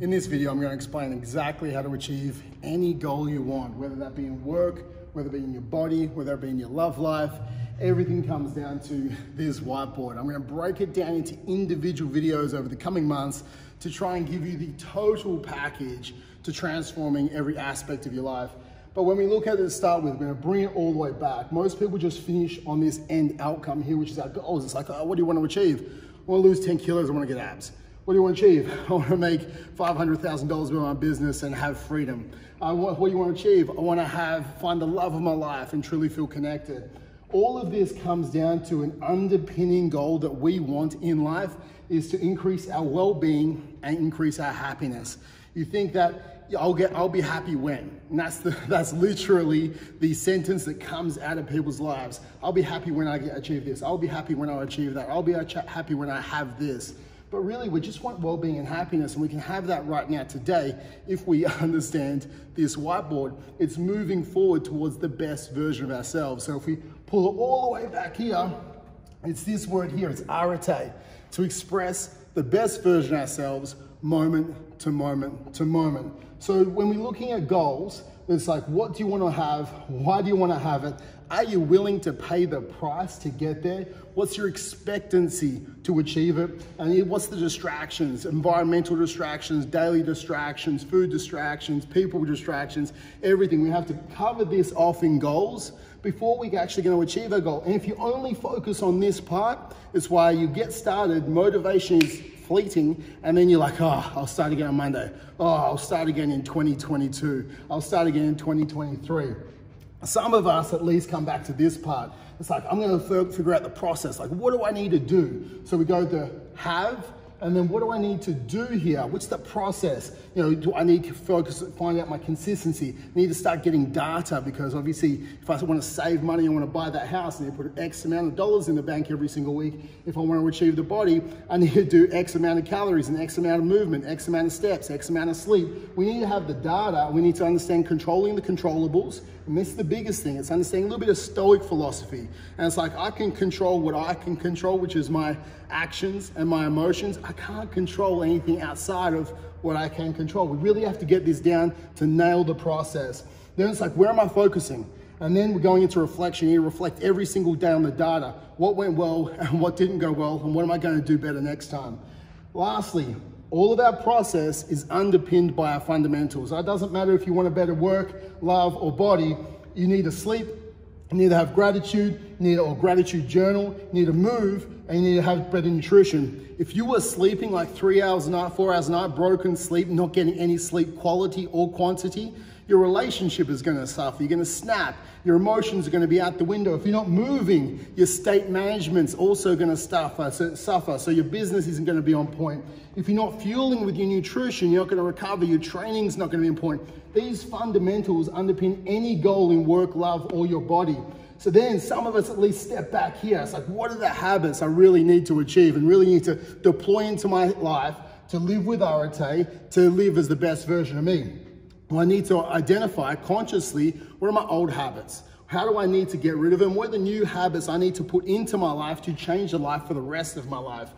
In this video, I'm going to explain exactly how to achieve any goal you want, whether that be in work, whether it be in your body, whether it be in your love life. Everything comes down to this whiteboard. I'm going to break it down into individual videos over the coming months to try and give you the total package to transforming every aspect of your life. But when we look at it to start with, we're going to bring it all the way back. Most people just finish on this end outcome here, which is our goals. It's like, oh, what do you want to achieve? I want to lose 10 kilos. I want to get abs. What do you want to achieve? I want to make $500,000 with my business and have freedom. What do you want to achieve? I want to find the love of my life and truly feel connected. All of this comes down to an underpinning goal that we want in life is to increase our well-being and increase our happiness. You think that I'll be happy when? And that's literally the sentence that comes out of people's lives. I'll be happy when I achieve this. I'll be happy when I achieve that. I'll be happy when I have this. But really, we just want well-being and happiness, and we can have that right now today if we understand this whiteboard. It's moving forward towards the best version of ourselves. So if we pull it all the way back here, it's this word here, it's arete, to express the best version of ourselves moment to moment to moment. So when we're looking at goals, it's like, what do you want to have? Why do you want to have it? Are you willing to pay the price to get there? What's your expectancy to achieve it? And what's the distractions? Environmental distractions, daily distractions, food distractions, people distractions, everything. We have to cover this off in goals before we're actually going to achieve our goal. And if you only focus on this part, it's why you get started, motivation is fleeting, and then you're like, oh, I'll start again on Monday. Oh, I'll start again in 2022. I'll start again in 2023. Some of us at least come back to this part. It's like, I'm going to figure out the process. Like, what do I need to do? So we go to have, and then what do I need to do here? What's the process? You know, do I need to find out my consistency? I need to start getting data, because obviously if I want to save money, I want to buy that house, and I put X amount of dollars in the bank every single week. If I want to achieve the body, I need to do X amount of calories and X amount of movement, X amount of steps, X amount of sleep. We need to have the data. We need to understand controlling the controllables. And this is the biggest thing. It's understanding a little bit of Stoic philosophy. And it's like, I can control what I can control, which is my actions and my emotions. I can't control anything outside of what I can control. We really have to get this down to nail the process. Then it's like, where am I focusing? And then we're going into reflection. You reflect every single day on the data. What went well and what didn't go well, and what am I going to do better next time? Lastly, all of our process is underpinned by our fundamentals. It doesn't matter if you want a better work, love, or body. You need to sleep, you need to have gratitude, you need a gratitude journal, you need to move, and you need to have better nutrition. If you were sleeping like 3 hours a night, 4 hours a night, broken sleep, not getting any sleep quality or quantity, your relationship is going to suffer. You're going to snap. Your emotions are going to be out the window. If you're not moving, your state management's also going to suffer. So your business isn't going to be on point. If you're not fueling with your nutrition, you're not going to recover. Your training's not going to be on point. These fundamentals underpin any goal in work, love, or your body. So then some of us at least step back here. It's like, what are the habits I really need to achieve and really need to deploy into my life to live with arete, to live as the best version of me? Well, I need to identify consciously, what are my old habits? How do I need to get rid of them? What are the new habits I need to put into my life to change the life for the rest of my life?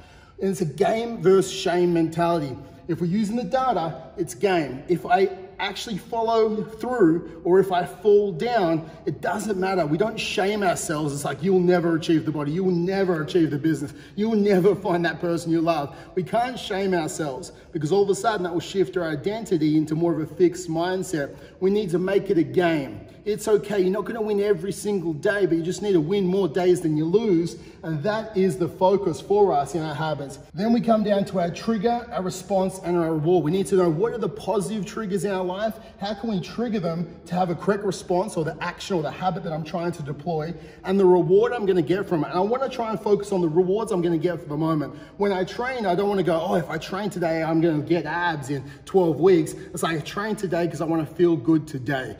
And it's a game versus shame mentality. If we're using the data, it's game. If I actually follow through, or if I fall down, it doesn't matter. We don't shame ourselves. It's like, you'll never achieve the body. You will never achieve the business. You will never find that person you love. We can't shame ourselves, because all of a sudden that will shift our identity into more of a fixed mindset. We need to make it a game. It's okay. You're not going to win every single day, but you just need to win more days than you lose. And that is the focus for us in our habits. Then we come down to our trigger, our response, and our reward. We need to know, what are the positive triggers in our life? How can we trigger them to have a correct response, or the action or the habit that I'm trying to deploy, and the reward I'm going to get from it? And I want to try and focus on the rewards I'm going to get for the moment. When I train, I don't want to go, oh, if I train today, I'm going to get abs in 12 weeks. It's like, I train today because I want to feel good today.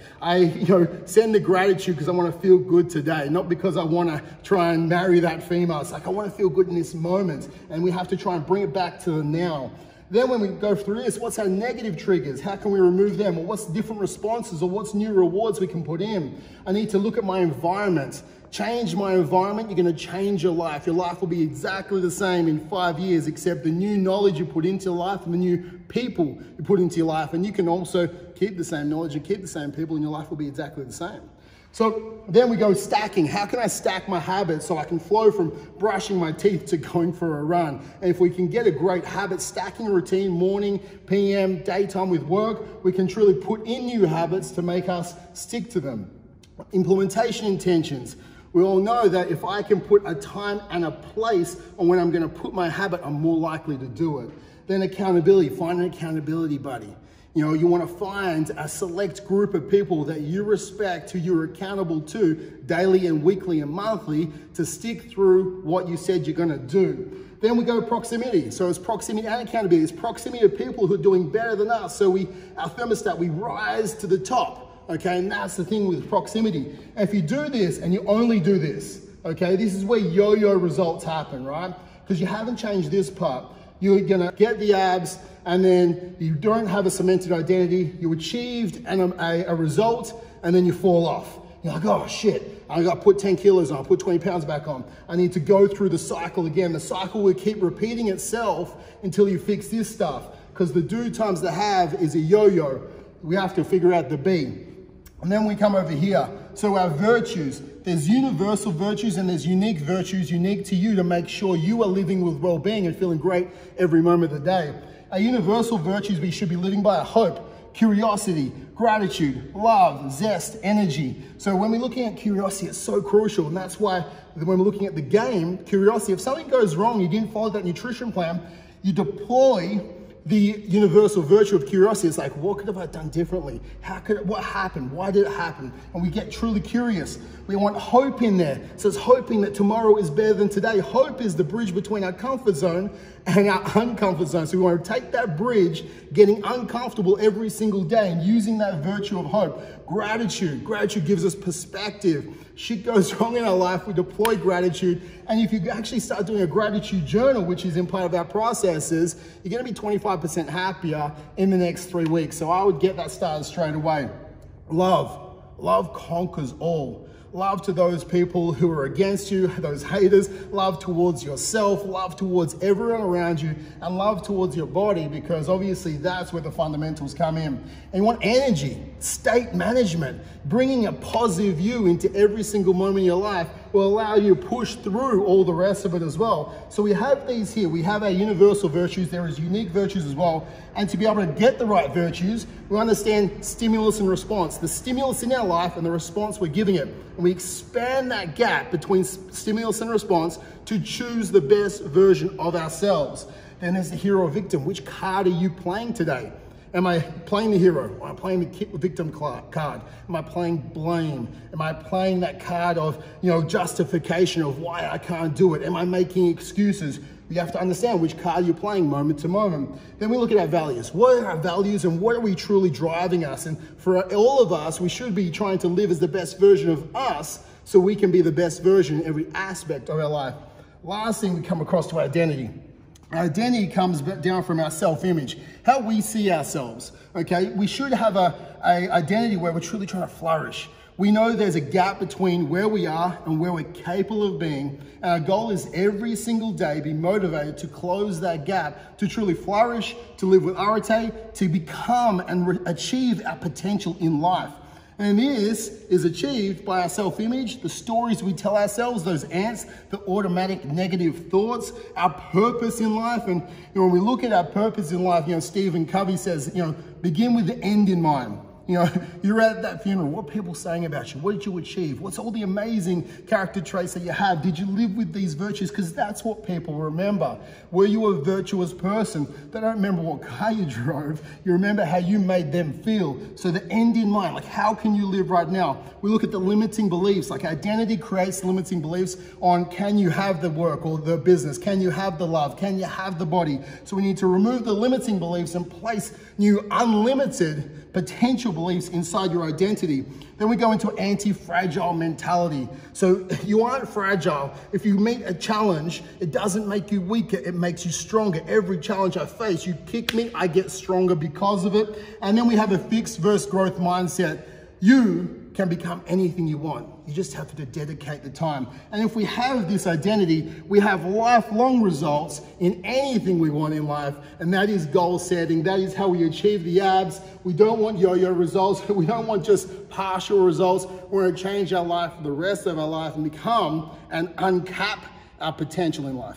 Send the gratitude because I want to feel good today, not because I want to try and marry that female. It's like, I want to feel good in this moment, and we have to try and bring it back to the now. Then when we go through this, what's our negative triggers? How can we remove them? Or what's different responses, or what's new rewards we can put in? I need to look at my environment. change my environment, you're going to change your life. Your life will be exactly the same in 5 years, except the new knowledge you put into life and the new people you put into your life. And you can also keep the same knowledge and keep the same people, and your life will be exactly the same. So then we go stacking. How can I stack my habits so I can flow from brushing my teeth to going for a run? And if we can get a great habit stacking routine, morning, PM, daytime with work, we can truly put in new habits to make us stick to them. Implementation intentions. We all know that if I can put a time and a place on when I'm going to put my habit, I'm more likely to do it. Then accountability. Find an accountability buddy. You know, you want to find a select group of people that you respect, who you're accountable to daily and weekly and monthly to stick through what you said you're going to do. Then we go proximity. So it's proximity and accountability. It's proximity to people who are doing better than us. So our thermostat, we rise to the top. Okay, and that's the thing with proximity. And if you do this and you only do this, okay, this is where yo-yo results happen, right? Because you haven't changed this part. You're going to get the abs, and then you don't have a cemented identity. You achieved a result, and then you fall off. You're like, oh shit, I got to put 10 kilos on, put 20 pounds back on. I need to go through the cycle again. The cycle will keep repeating itself until you fix this stuff, because the do times the have is a yo-yo. We have to figure out the be. And then we come over here. So our virtues, there's universal virtues and there's unique virtues, unique to you, to make sure you are living with well-being and feeling great every moment of the day. Our universal virtues we should be living by are hope, curiosity, gratitude, love, zest, energy. So when we're looking at curiosity, it's so crucial. And that's why when we're looking at the game, curiosity, if something goes wrong, you didn't follow that nutrition plan, you deploy the universal virtue of curiosity. Is like, what could have I done differently? What happened? Why did it happen? And we get truly curious. We want hope in there. So it's hoping that tomorrow is better than today. Hope is the bridge between our comfort zone and our uncomfort zone. So we want to take that bridge, getting uncomfortable every single day and using that virtue of hope. Gratitude. Gratitude gives us perspective. Shit goes wrong in our life, we deploy gratitude. And if you actually start doing a gratitude journal, which is in part of our processes, you're gonna be 25% happier in the next 3 weeks. So I would get that started straight away. Love. Love conquers all. Love to those people who are against you, those haters. Love towards yourself, love towards everyone around you, and love towards your body, because obviously that's where the fundamentals come in. And you want energy, state management, bringing a positive view into every single moment in your life will allow you to push through all the rest of it as well. So we have these here. We have our universal virtues. There is unique virtues as well. And to be able to get the right virtues, we understand stimulus and response, the stimulus in our life and the response we're giving it. And we expand that gap between stimulus and response to choose the best version of ourselves. Then there's the hero or victim. Which card are you playing today? Am I playing the hero? Am I playing the victim card? Am I playing blame? Am I playing that card of, you know, justification of why I can't do it? Am I making excuses? You have to understand which card you're playing moment to moment. Then we look at our values. What are our values and what are we truly driving us? And for all of us, we should be trying to live as the best version of us so we can be the best version in every aspect of our life. Last thing we come across to identity. Identity comes down from our self-image, how we see ourselves, okay? We should have a identity where we're truly trying to flourish. We know there's a gap between where we are and where we're capable of being. And our goal is every single day be motivated to close that gap, to truly flourish, to live with arete, to become and achieve our potential in life. And this is achieved by our self-image, the stories we tell ourselves, those ants, the automatic negative thoughts, our purpose in life. And you know, when we look at our purpose in life, you know, Stephen Covey says, you know, begin with the end in mind. You know, you're at that funeral, what are people saying about you? What did you achieve? What's all the amazing character traits that you have? Did you live with these virtues? Because that's what people remember. Were you a virtuous person? They don't remember what car you drove. You remember how you made them feel. So the end in mind, like how can you live right now? We look at the limiting beliefs, like identity creates limiting beliefs on can you have the work or the business? Can you have the love? Can you have the body? So we need to remove the limiting beliefs and place new unlimited potential beliefs inside your identity. Then we go into anti-fragile mentality. So you aren't fragile. If you meet a challenge, it doesn't make you weaker, it makes you stronger. Every challenge I face, you kick me, I get stronger because of it. And then we have a fixed versus growth mindset. You can become anything you want. You just have to dedicate the time. And if we have this identity, we have lifelong results in anything we want in life. And that is goal setting. That is how we achieve the abs. We don't want yo-yo results. We don't want just partial results. We're going to change our life for the rest of our life and become and uncap our potential in life.